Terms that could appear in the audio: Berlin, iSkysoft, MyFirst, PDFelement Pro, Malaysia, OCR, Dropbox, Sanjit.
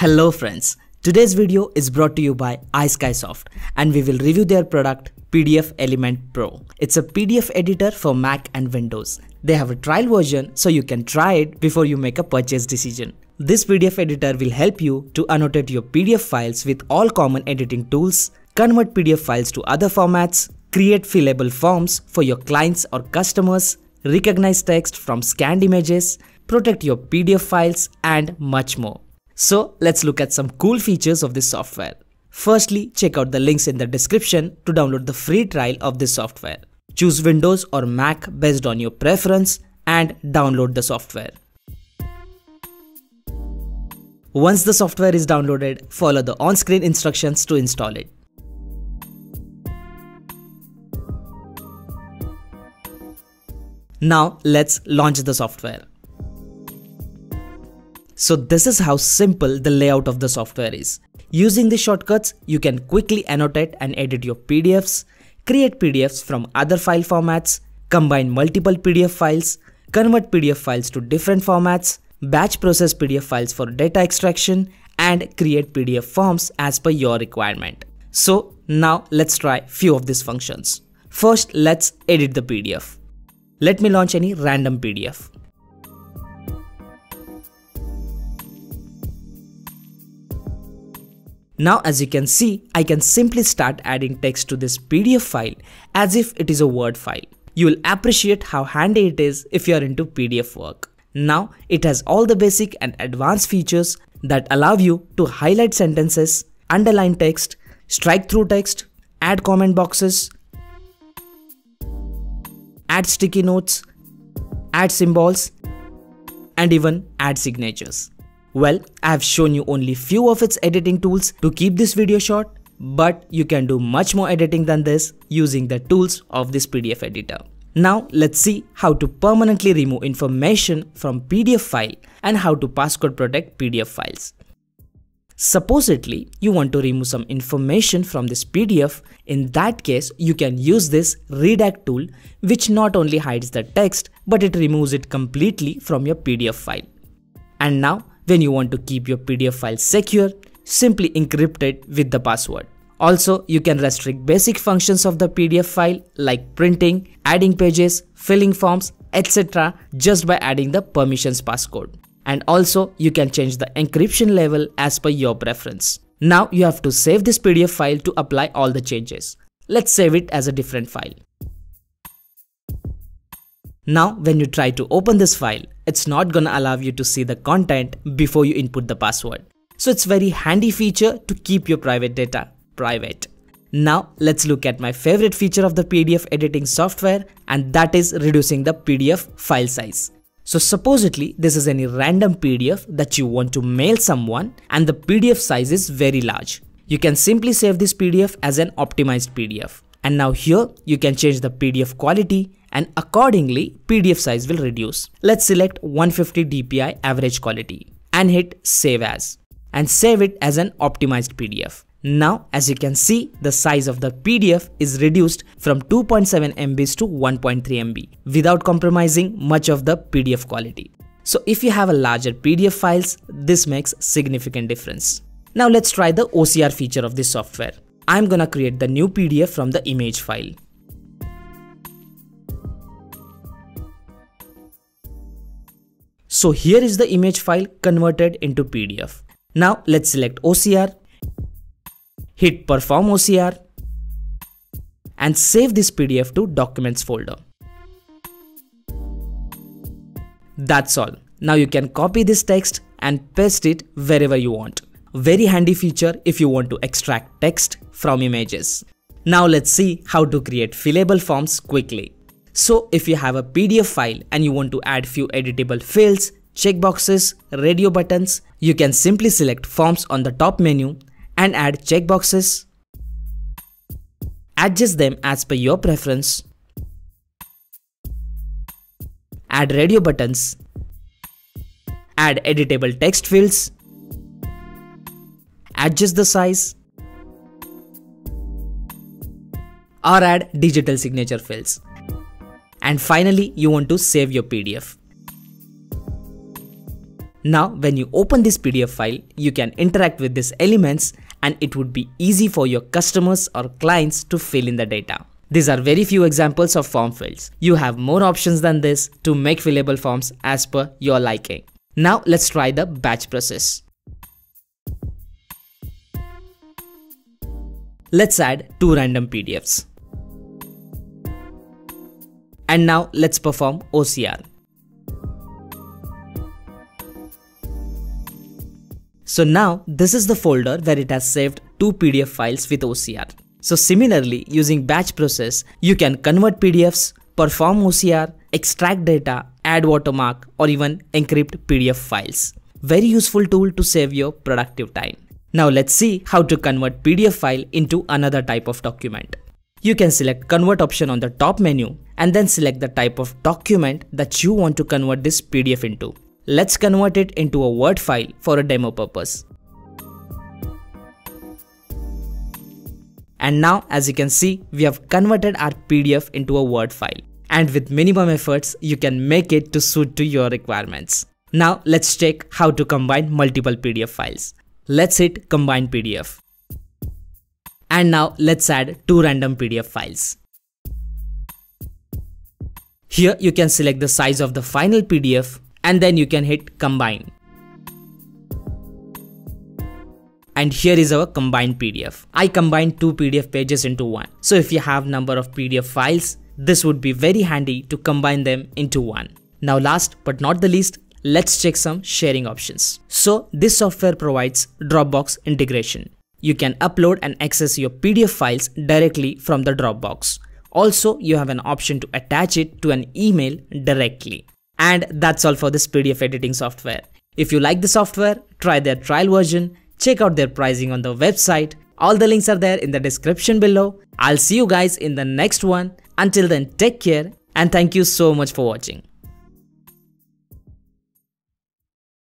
Hello friends, today's video is brought to you by iSkysoft and we will review their product PDFelement Pro. It's a PDF editor for Mac and Windows. They have a trial version so you can try it before you make a purchase decision. This PDF editor will help you to annotate your PDF files with all common editing tools, convert PDF files to other formats, create fillable forms for your clients or customers, recognize text from scanned images, protect your PDF files and much more. So let's look at some cool features of this software. Firstly, check out the links in the description to download the free trial of this software. Choose Windows or Mac based on your preference and download the software. Once the software is downloaded, follow the on-screen instructions to install it. Now let's launch the software. So this is how simple the layout of the software is. Using the shortcuts, you can quickly annotate and edit your PDFs, create PDFs from other file formats, combine multiple PDF files, convert PDF files to different formats, batch process PDF files for data extraction, and create PDF forms as per your requirement. So now let's try few of these functions. First, let's edit the PDF. Let me launch any random PDF. Now as you can see, I can simply start adding text to this PDF file as if it is a Word file. You will appreciate how handy it is if you are into PDF work. Now it has all the basic and advanced features that allow you to highlight sentences, underline text, strike through text, add comment boxes, add sticky notes, add symbols, and even add signatures. Well, I have shown you only few of its editing tools to keep this video short, but you can do much more editing than this using the tools of this PDF editor. Now let's see how to permanently remove information from PDF file and how to passcode protect PDF files. Supposedly, you want to remove some information from this PDF. In that case, you can use this redact tool, which not only hides the text, but it removes it completely from your PDF file. And now, when you want to keep your PDF file secure, simply encrypt it with the password. Also, you can restrict basic functions of the PDF file like printing, adding pages, filling forms, etc. just by adding the permissions passcode. And also, you can change the encryption level as per your preference. Now you have to save this PDF file to apply all the changes. Let's save it as a different file. Now when you try to open this file, it's not gonna allow you to see the content before you input the password. So it's very handy feature to keep your private data private. Now let's look at my favorite feature of the PDF editing software, and that is reducing the PDF file size. So supposedly this is any random PDF that you want to mail someone and the PDF size is very large. You can simply save this PDF as an optimized PDF. And now here you can change the PDF quality and accordingly PDF size will reduce. Let's select 150 dpi average quality and hit save as and save it as an optimized PDF. Now as you can see, the size of the PDF is reduced from 2.7 MB to 1.3 MB without compromising much of the PDF quality. So if you have a larger PDF files, this makes significant difference. Now let's try the OCR feature of this software. I'm gonna create the new PDF from the image file. So here is the image file converted into PDF. Now let's select OCR. Hit perform OCR and save this PDF to documents folder. That's all. Now you can copy this text and paste it wherever you want. Very handy feature if you want to extract text from images. Now let's see how to create fillable forms quickly. So if you have a PDF file and you want to add few editable fields, checkboxes, radio buttons, you can simply select forms on the top menu and add checkboxes, adjust them as per your preference, add radio buttons, add editable text fields, adjust the size, or add digital signature fields. And finally, you want to save your PDF. Now, when you open this PDF file, you can interact with these elements and it would be easy for your customers or clients to fill in the data. These are very few examples of form fields. You have more options than this to make fillable forms as per your liking. Now let's try the batch process. Let's add two random PDFs. And now let's perform OCR. So now this is the folder where it has saved two PDF files with OCR. So similarly, using batch process, you can convert PDFs, perform OCR, extract data, add watermark, or even encrypt PDF files. Very useful tool to save your productive time. Now let's see how to convert PDF file into another type of document. You can select convert option on the top menu and then select the type of document that you want to convert this PDF into. Let's convert it into a Word file for a demo purpose. And now, as you can see, we have converted our PDF into a Word file. And with minimum efforts, you can make it to suit to your requirements. Now let's check how to combine multiple PDF files. Let's hit combine PDF. And now let's add two random PDF files. Here you can select the size of the final PDF and then you can hit combine. And here is our combined PDF. I combined two PDF pages into one. So if you have number of PDF files, this would be very handy to combine them into one. Now last but not the least, let's check some sharing options. So this software provides Dropbox integration. You can upload and access your PDF files directly from the Dropbox. Also, you have an option to attach it to an email directly. And that's all for this PDF editing software. If you like the software, try their trial version, check out their pricing on the website. All the links are there in the description below. I'll see you guys in the next one. Until then, take care and thank you so much for watching.